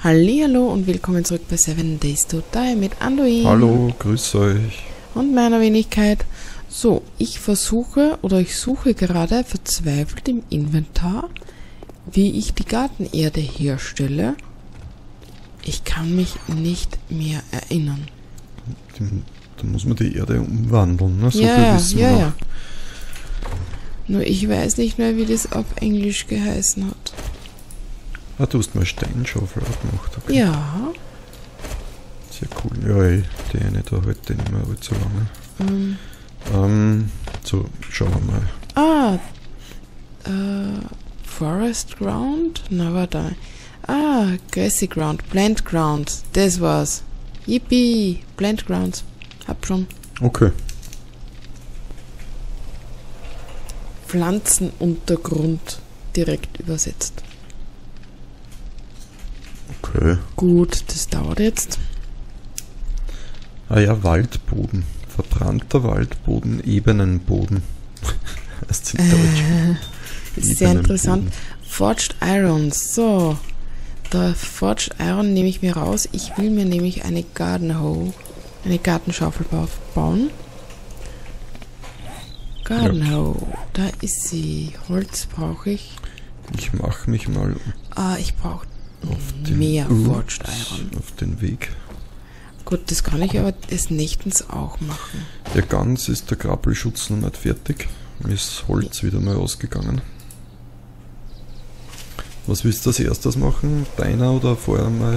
Hallihallo und willkommen zurück bei 7 Days to Die mit Anduin. Hallo, grüß euch. Und meiner Wenigkeit. So, ich suche gerade verzweifelt im Inventar, wie ich die Gartenerde herstelle. Ich kann mich nicht mehr erinnern. Da muss man die Erde umwandeln, ne? So ja, viel ja, ja. Nur ich weiß nicht mehr, wie das auf Englisch geheißen hat. Ah, du hast mal Steinschaufel gemacht, okay. Ja. Sehr cool. Ja, die eine da heute nicht mehr allzu lange. So, schauen wir mal. Forest Ground? Na, war da. Ah, Grassy Ground, Plant Ground. Das war's. Yippie! Plant Grounds. Hab schon. Okay. Pflanzenuntergrund direkt übersetzt. Okay. Gut, das dauert jetzt. Ah ja, Waldboden. Verbrannter Waldboden, Ebenenboden. Das ist in Deutsch. Ist sehr interessant. Forged Irons. So, da Forged Iron nehme ich mir raus. Ich will mir nämlich eine Garden Hoe, eine Gartenschaufel bauen. Garden Hoe, ja. Da ist sie. Holz brauche ich. Ich mache mich mal. Ah, ich brauche mehr Forged Iron. Auf den Weg. Gut, das kann ich aber des Nächtens auch machen. Ja, ganz ist der Grappelschutz noch nicht fertig. Mir ist Holz wieder mal ausgegangen. Was willst du als erstes machen? Deiner oder vorher mal?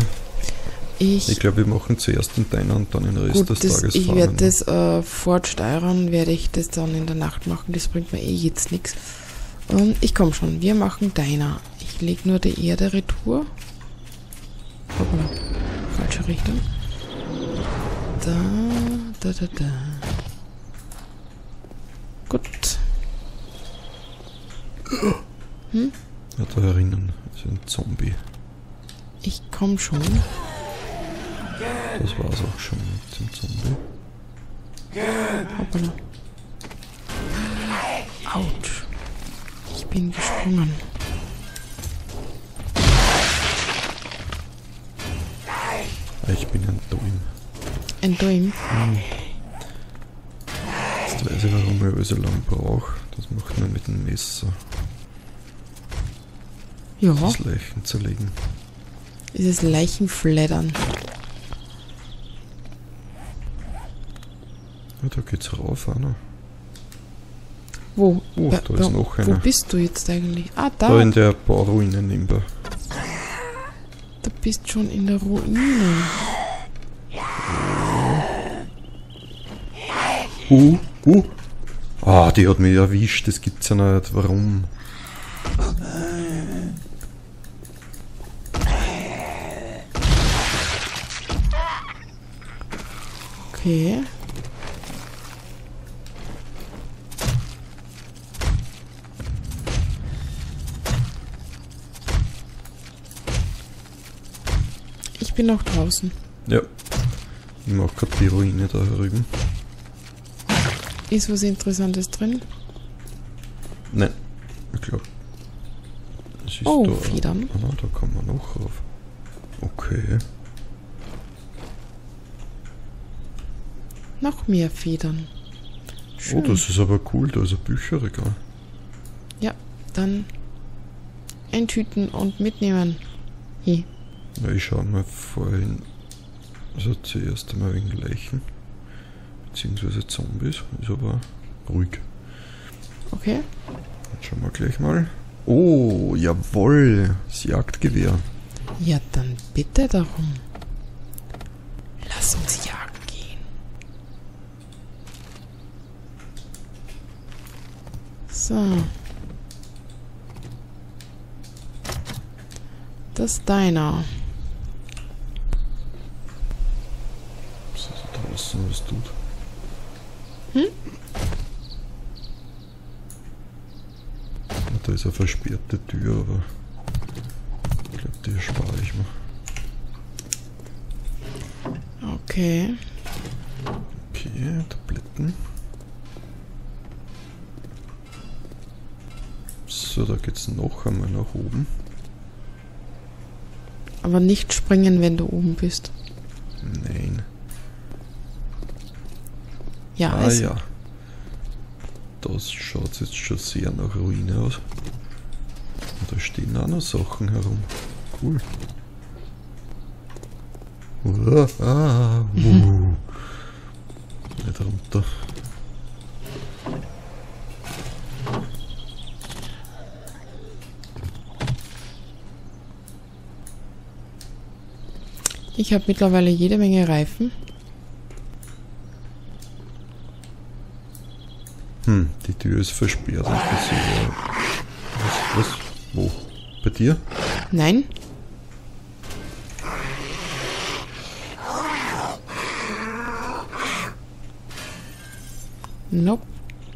Ich glaube, wir machen zuerst den Deiner und dann den Rest des Tages. Ich werde das Forged Iron, werde ich das dann in der Nacht machen. Das bringt mir eh jetzt nichts. Ich komme schon, wir machen Deiner. Ich lege nur die Erde retour. Hoppala, falsche Richtung. Da, da, da, da. Gut. Hm? Ja, da herinnen ist ein Zombie. Ich komm schon. Das war's auch schon mit dem Zombie. Hoppala. Autsch. Ich bin gesprungen. Ich bin Anduin. Anduin? Hm. Jetzt weiß ich, warum ich so lange brauche. Das macht man mit dem Messer. Ja. Das Leichen zerlegen. Dieses Leichenfleddern. Ja, da geht's rauf, Anna. Wo? Oh, da ist noch einer. Wo bist du jetzt eigentlich? Ah, da. Da in der Bauruine nebenbei. Du bist schon in der Ruine. Ah, die hat mich erwischt, das gibt's ja nicht. Warum? Okay. Ich bin noch draußen. Ja. Ich mach grad die Ruine da herüben. Ist was Interessantes drin? Nein, ich glaube. Oh, da, Federn. Ah, da kann man noch rauf. Okay. Noch mehr Federn. Schön. Oh, das ist aber cool, da ist ein Bücherregal. Ja, dann eintüten und mitnehmen. Hier. Ja, ich schaue mal vorhin. Also zuerst einmal wegen Leichen. Beziehungsweise Zombies. Ist aber ruhig. Okay. Dann schauen wir gleich mal. Oh, jawohl. Das Jagdgewehr. Ja, dann bitte darum. Lass uns jagen gehen. So. Das ist deiner. Was tut. Hm? Da ist eine versperrte Tür, aber ich glaube, die spare ich mal. Okay. Okay, Tabletten. So, da geht's noch einmal nach oben. Aber nicht springen, wenn du oben bist. Nein. Ja, also. Ja. Das schaut jetzt schon sehr nach Ruine aus. Und da stehen auch noch Sachen herum. Cool. Nicht runter. Ich habe mittlerweile jede Menge Reifen. Die Tür ist versperrt. Was? Wo? Bei dir? Nein. Nope.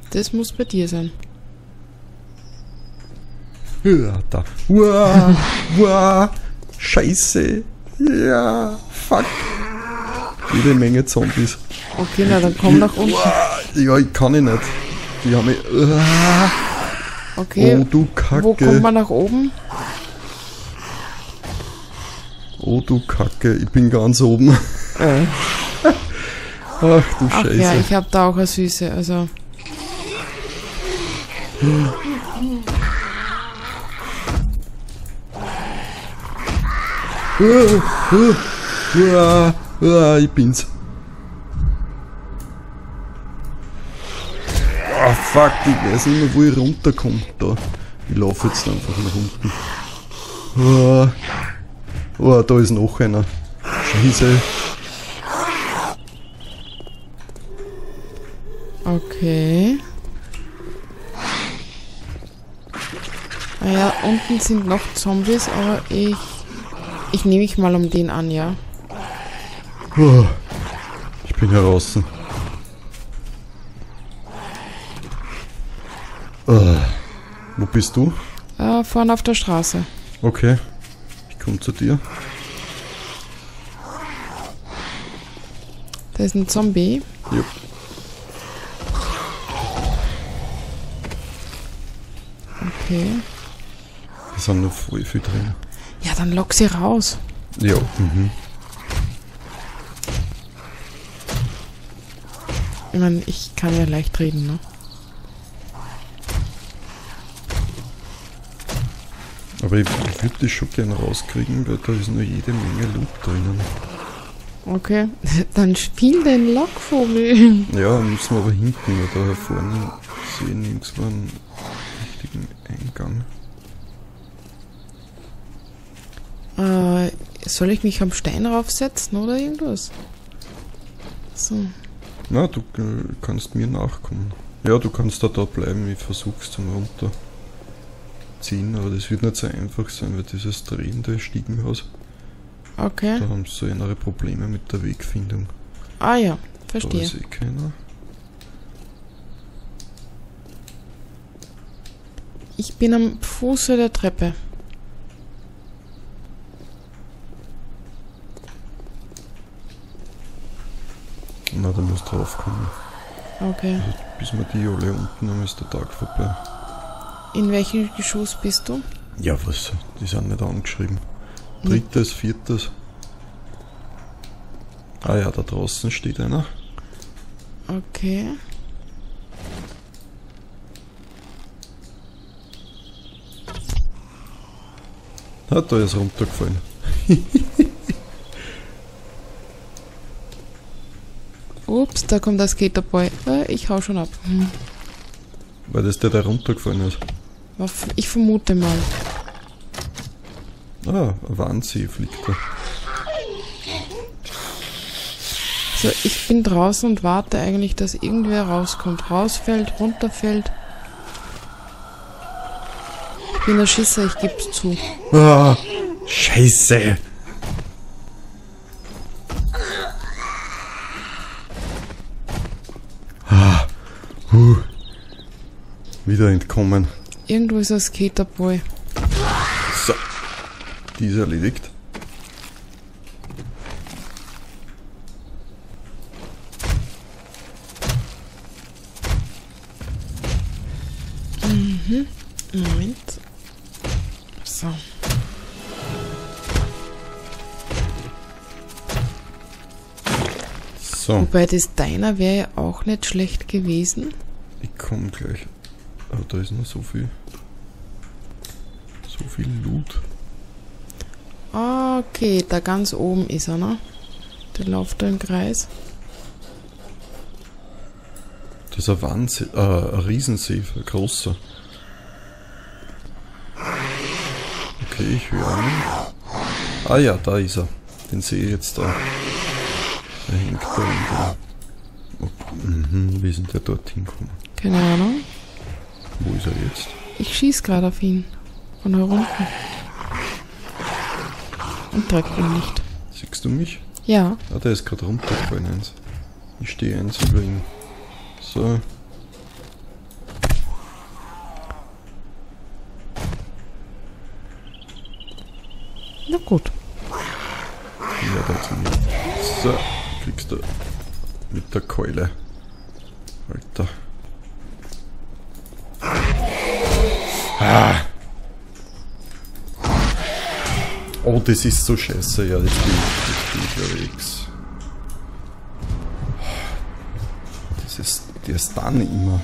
Das muss bei dir sein. Ja, da. Uah, uah, Scheiße. Ja, fuck. Jede Menge Zombies. Okay, na dann komm nach unten. Uah, ja, ich kann nicht. Die haben mich. Uah. Okay. Oh, du Kacke. Wo kommt man nach oben? Oh, du Kacke. Ich bin ganz oben. Ach du Scheiße. Ja, ich hab da auch eine Süße, also. Ich bin's. Ah, fuck, ich weiß nicht mehr, wo ich runterkomme. Da. Ich laufe jetzt einfach nach unten. Oh, da ist noch einer. Scheiße. Okay. Naja, unten sind noch Zombies, aber ich nehme mich mal um den an, ja. Ich bin heraus. Wo bist du? Vorne auf der Straße. Okay, ich komme zu dir. Da ist ein Zombie. Jupp. Okay. Da sind noch voll viel drin. Ja, dann lock sie raus. Ja. Mhm. Ich meine, ich kann ja leicht reden, ne? Aber ich würde die schon gerne rauskriegen, weil da ist nur jede Menge Loot drinnen. Okay, dann spiel den Lockvogel. Ja, müssen wir aber hinten, weil da vorne sehen nirgends mal einen richtigen Eingang. Soll ich mich am Stein raufsetzen oder irgendwas? So. Na, du kannst mir nachkommen. Ja, du kannst da bleiben, ich versuch's zum Runterziehen, aber das wird nicht so einfach sein, weil dieses drehende Stiegenhaus. Okay. Da haben sie so innere Probleme mit der Wegfindung. Ah ja, verstehe. Da ist eh keiner. Ich bin am Fuße der Treppe. Na, da musst du raufkommen. Okay. Also, bis wir die alle unten haben, ist der Tag vorbei. In welchem Geschoss bist du? Ja, was? Die sind nicht angeschrieben. Drittes, viertes. Ah ja, da draußen steht einer. Okay. Ah, da ist runtergefallen. Ups, da kommt der Skaterboy. Ich hau schon ab. Weil das der da runtergefallen ist. Ich vermute mal. Ah, Wannsee fliegt da. So, ich bin draußen und warte eigentlich, dass irgendwer rauskommt. Rausfällt, runterfällt. Ich bin der Schisser, ich geb's zu. Ah, Scheiße! Wieder entkommen. Irgendwo ist ein Skaterboy. So. Die ist erledigt. Mhm. Moment. So. So. Wobei das deiner wäre ja auch nicht schlecht gewesen. Ich komme gleich. Oh, da ist noch so viel. So viel Loot. Okay, da ganz oben ist er, ne? Der läuft da im Kreis. Das ist ein Wahnsinn, ein Riesensafe, ein großer. Okay, ich höre an. Ah ja, da ist er. Den sehe ich jetzt da. Der hängt da unten. Oh, wie ist denn der dort hingekommen? Keine Ahnung. Wo ist er jetzt? Ich schieße gerade auf ihn. Von herunten. Und direkt ihn nicht. Siehst du mich? Ja. Ah, der ist gerade runtergefallen, eins. Ich stehe eins über ihn. So. Na gut. Ja, da ist er. So, kriegst du mit der Keule. Alter. Ah! Oh, das ist so scheiße, ja, das bin ich unterwegs. Das ist, der ist dann immer.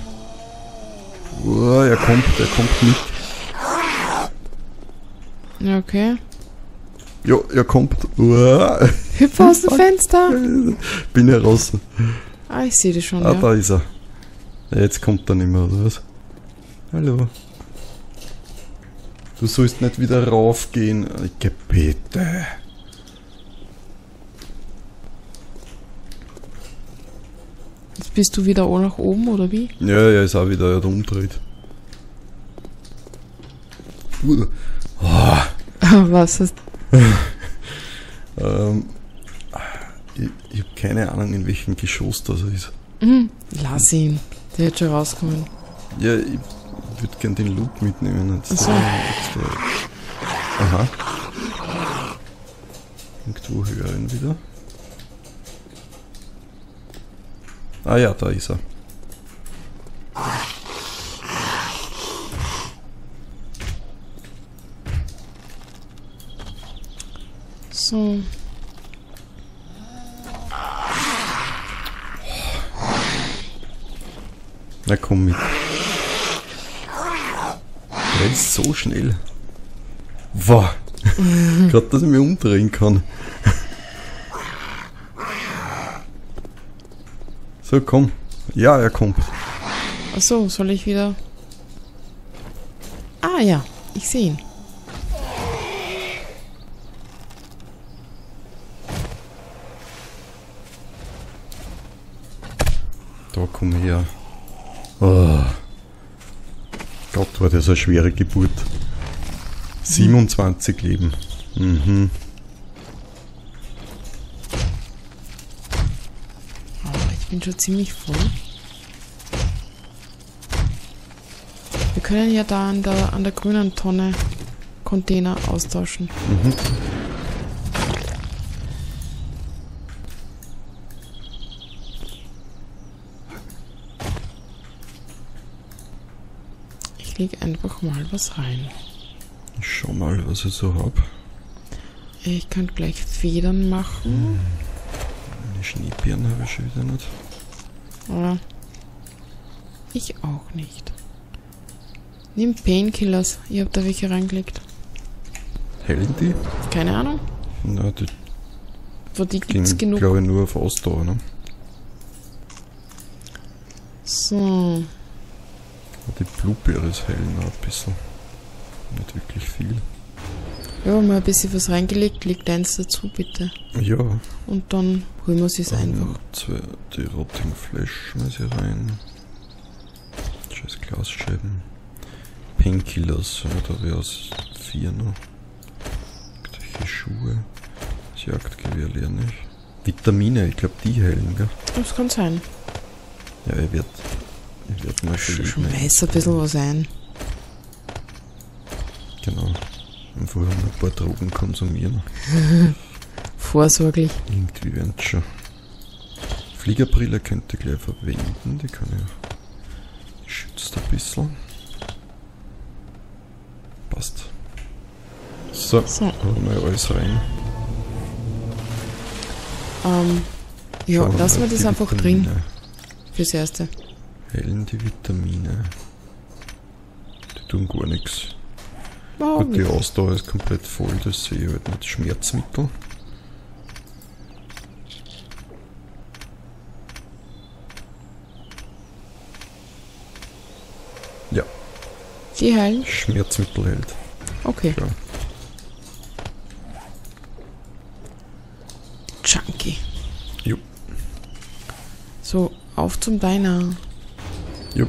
Oh, er kommt mit. Ja, okay. Jo, er kommt. Oh. Hüpf aus dem Fenster! Bin ja raus. Ah, ich sehe dich schon. Ah, ja. Da ist er. Ja, jetzt kommt er nicht mehr, oder was? Hallo. Du sollst nicht wieder raufgehen. Ich gebete. Jetzt bist du wieder auch nach oben, oder wie? Ja, er ist auch wieder, er hat umdreht. Oh. Was ist? Ich habe keine Ahnung, in welchem Geschoss das ist. Lass ihn. Der wird schon rauskommen. Ja, ich würde gern den Loot mitnehmen. Jetzt so. Aha. Irgendwo hören wieder. Ah ja, da ist er. So. Na komm mit. Der ist so schnell. Wow. Gerade, dass ich mich umdrehen kann. So, komm. Ja, er kommt. Achso, soll ich wieder... Ah ja, ich sehe ihn. Da, komm her. Oh. Gott, war das eine schwere Geburt. 27 Leben. Mhm. Oh, ich bin schon ziemlich voll. Wir können ja da an der grünen Tonne Container austauschen. Mhm. Einfach mal was rein. Ich schau mal, was ich so hab. Ich kann gleich Federn machen. Eine Schneebirne habe ich schon wieder nicht. Ja. Ich auch nicht. Nimm Painkillers. Ich hab da welche reingelegt. Hellen die? Keine Ahnung. Na, die. Für die gibt's genug. Glaub ich, nur auf Ausdauer, ne? So. Die Blutbeere ist heilen auch ein bisschen. Nicht wirklich viel. Ja, mal ein bisschen was reingelegt. Legt eins dazu, bitte. Ja. Und dann holen wir es einfach. Die Rotting Flash schmeiße ich rein. Scheiß Glasscheiben. Painkillers, da habe ich aus 4 noch. Irgendwelche Schuhe. Das Jagdgewehr lerne ich. Vitamine, ich glaube die heilen, gell? Das kann sein. Ja, ich werd mal schmeiß ein bisschen was ein. Genau. Und vorher mal ein paar Drogen konsumieren. Vorsorglich. Irgendwie werden es schon. Fliegerbrille könnte ich gleich verwenden. Die kann ich. Die schützt ein bisschen. Passt. So. Hol mal alles rein. Ja, so, lassen wir das einfach Vitamine drin. Fürs Erste. Heilen die Vitamine. Die tun gar nichts. Warum? Gut, die Ausdauer ist komplett voll, das sehe ich halt nicht. Schmerzmittel. Ja. Die heilen? Schmerzmittel hält. Okay. Ja. Junkie. Jo. So, auf zum Diner. Jo.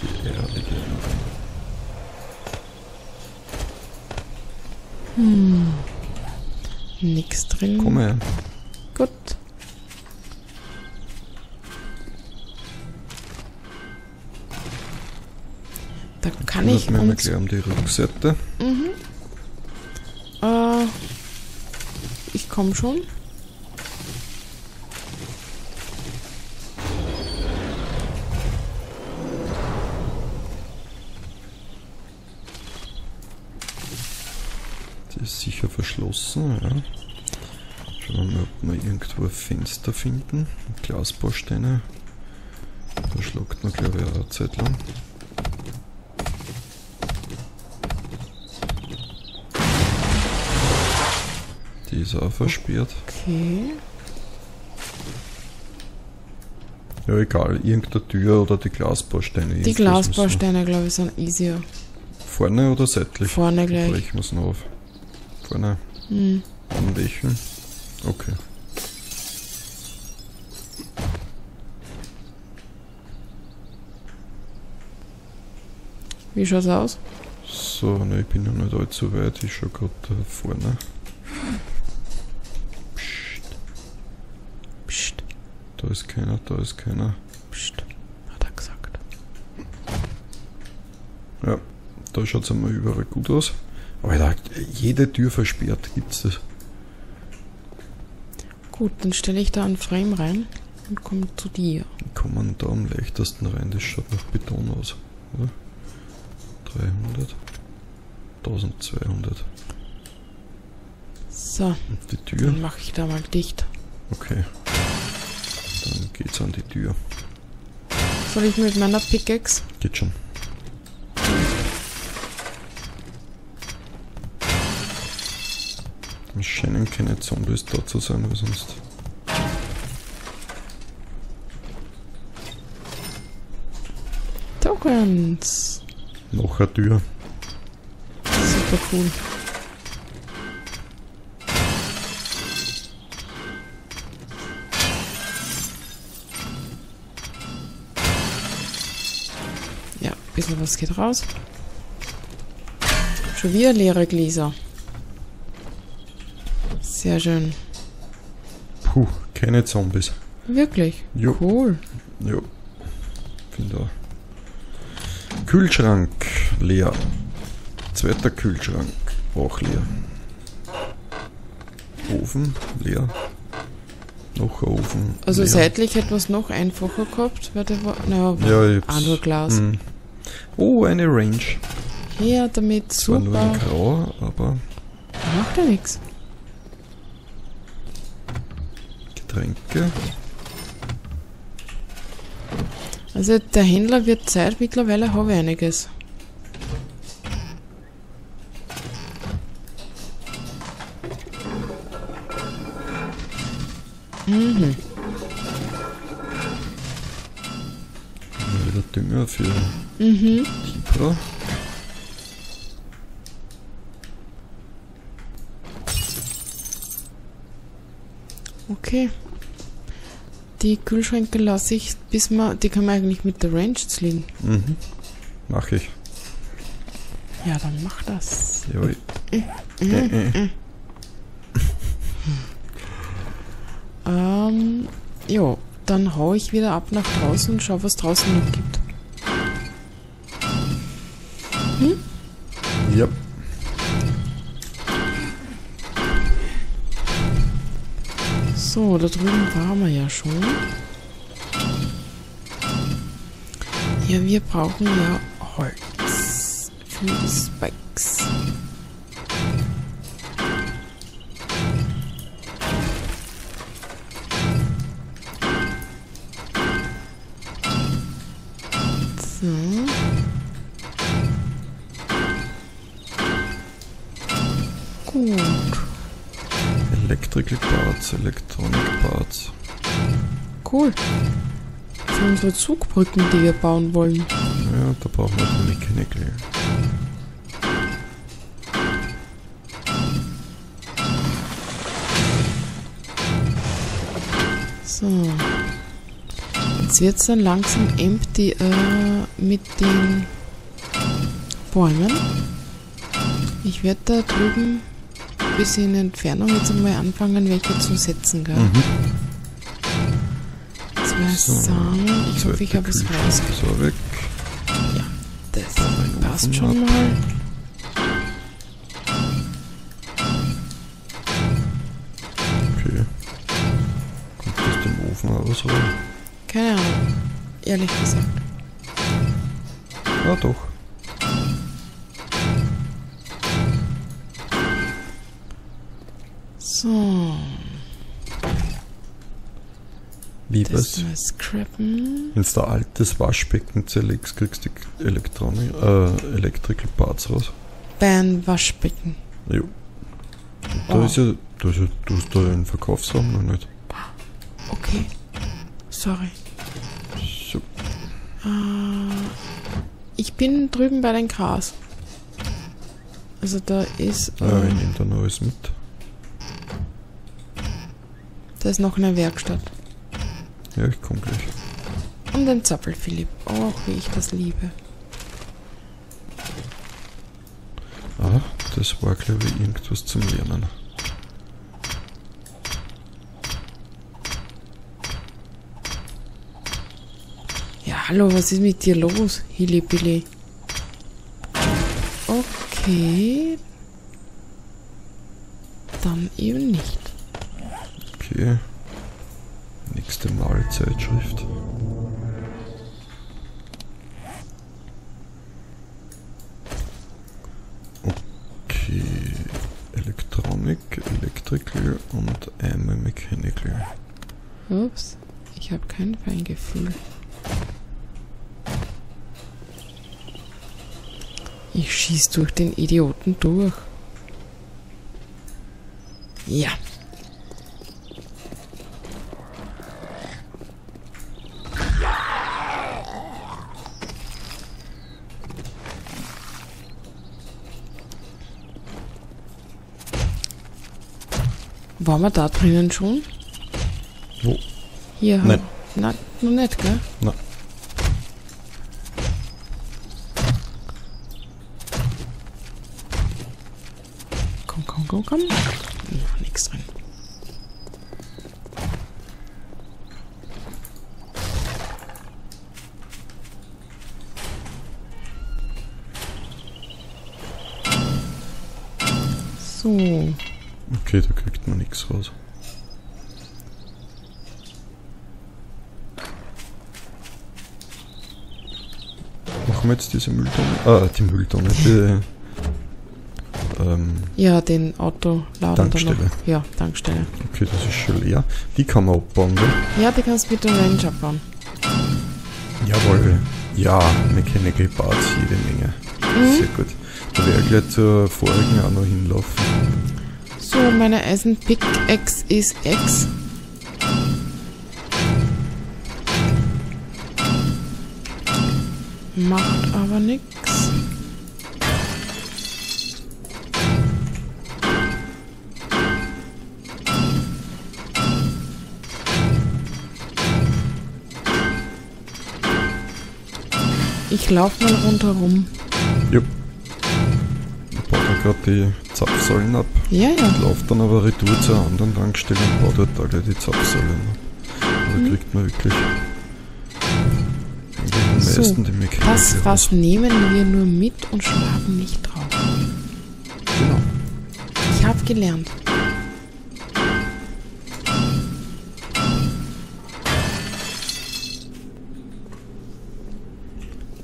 Die Erde gehen. Hm. Nix drin. Komm her. Gut. Da kann ich mir mal gleich um die Rückseite. Mhm. Ich komme schon. Die ist sicher verschlossen, ja. Schauen wir mal, ob wir irgendwo ein Fenster finden. Glasbausteine. Da schluckt man, glaube ich, auch eine Zeit lang. Die ist auch versperrt. Okay. Ja, egal, irgendeine Tür oder die Glasbausteine. Die Glasbausteine, glaube ich, sind easier. Vorne oder seitlich? Vorne gleich. Brechen wir es noch auf. Vorne. Mhm. Am Lächeln. Okay. Wie schaut's aus? So, ne, ich bin noch nicht allzu weit. Ich schau gerade da vorne. Da ist keiner, da ist keiner. Psst, hat er gesagt. Ja, da schaut es einmal überall gut aus. Aber ich dachte, jede Tür versperrt, gibt's das. Gut, dann stelle ich da einen Frame rein und komme zu dir. Kommt man da am leichtesten rein, das schaut nach Beton aus, oder? 300, 1200. So, und die Tür? Dann mache ich da mal dicht. Okay. Dann geht's an die Tür. Soll ich mit meiner Pickaxe? Geht schon. Es scheinen keine Zombies da zu sein, weil sonst. Tokens! Noch eine Tür. Super cool. Bisschen was geht raus. Schon wieder leere Gläser. Sehr schön. Puh, keine Zombies. Wirklich? Jo. Cool. Jo. Finde auch. Kühlschrank leer. Zweiter Kühlschrank auch leer. Ofen leer. Noch ein Ofen. Also leer. Seitlich hätte man es noch einfacher gehabt, weil der war. Naja, war ja, auch nur Glas. Oh, eine Range. Ja, damit super. War nur ein Grau, aber... Macht ja nichts. Getränke. Also der Händler wird Zeit, mittlerweile habe ich einiges. Mhm. Wieder Dünger für... Mhm. Tiefer. Okay. Die Kühlschränke lasse ich, bis man. Die kann man eigentlich mit der Range ziehen. Mhm. Mach ich. Ja, dann mach das. Jawohl. Jo, dann hau ich wieder ab nach draußen und schau, was draußen noch gibt. Hm? Ja. So, da drüben waren wir ja schon. Ja, wir brauchen ja Holz viele Spikes. So. Gut. Electrical Parts, Electronic Parts. Cool. Das sind unsere Zugbrücken, die wir bauen wollen. Ja, da brauchen wir die Mechanical. So. Jetzt wird es dann langsam empty mit den Bäumen. Ich werde da drüben ein bisschen in Entfernung jetzt einmal anfangen, welche zu setzen kann. So, ich hoffe, ich habe es rausgekommen. So, weg. Ja, das passt schon mal. Okay. Kommt aus dem Ofen aber so. Keine Ahnung, ehrlich gesagt. Ja, doch. So. Das mal scrappen. Wenn du ein altes Waschbecken zerlegst, kriegst du Electrical Parts raus. Beim Waschbecken? Jo. Da, oh. Ist ja, da ist ja, du hast da einen Verkaufsraum noch nicht. Okay. Sorry. So. Ich bin drüben bei den Gras. Also da ist... ich nehme da noch alles mit. Da ist noch eine Werkstatt. Ja, ich komme gleich. Und den Zappel, Philipp. Oh, wie ich das liebe. Ah, das war, glaube ich, irgendwas zum Lernen. Ja, hallo, was ist mit dir los, Hilibili? Okay. Dann eben nicht. Okay. Nächste Mahlzeitschrift. Okay. Electronic, Electrical und einmal Mechanical. Ups, ich habe kein Feingefühl. Ich schieß durch den Idioten durch. Ja. Waren wir da drinnen schon? Wo? Hier. Nein. Nein, noch nicht, gell? Nein. Komm, komm, komm, komm. Noch nichts drin. So. Okay, da kriegt man nichts raus. Machen wir jetzt diese Mülltonne? Ah, die Mülltonne. Ja, den Autoladen. Tankstelle. Da noch. Ja, Tankstelle. Okay, das ist schon leer. Die kann man abbauen, oder? Ja, die kannst du mit dem Range abbauen. Jawohl. Ja, Mechanical Parts jede Menge. Mhm. Sehr gut. Da werde ich gleich zur vorigen auch noch hinlaufen. So, meine Eisen-Pickaxe ist X. Macht aber nichts. Ich laufe mal rundherum. Jupp. Ich baue da gerade die Zapfsäulen ab. Ja, ja. Und lauft dann aber retour zur anderen Tankstelle und baut dort alle die Zapfsäulen. Da kriegt man wirklich am meisten die Mechanik. Was nehmen wir nur mit und schlagen nicht drauf? Genau. Ich habe gelernt.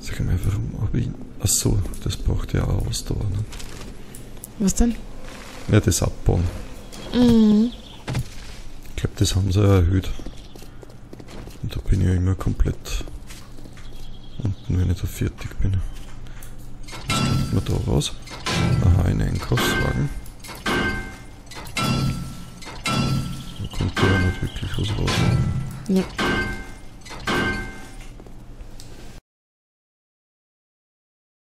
Sag mir, warum habe ich... Achso, das braucht ja auch Ausdauer. Ne? Was denn? Ja, das Abbauen. Mhm. Ich glaube, das haben sie ja erhöht. Und da bin ich ja immer komplett unten, wenn ich da fertig bin. Jetzt kommt man da raus. Aha, ein Einkaufswagen. Da kommt ja nicht wirklich was raus. Ja.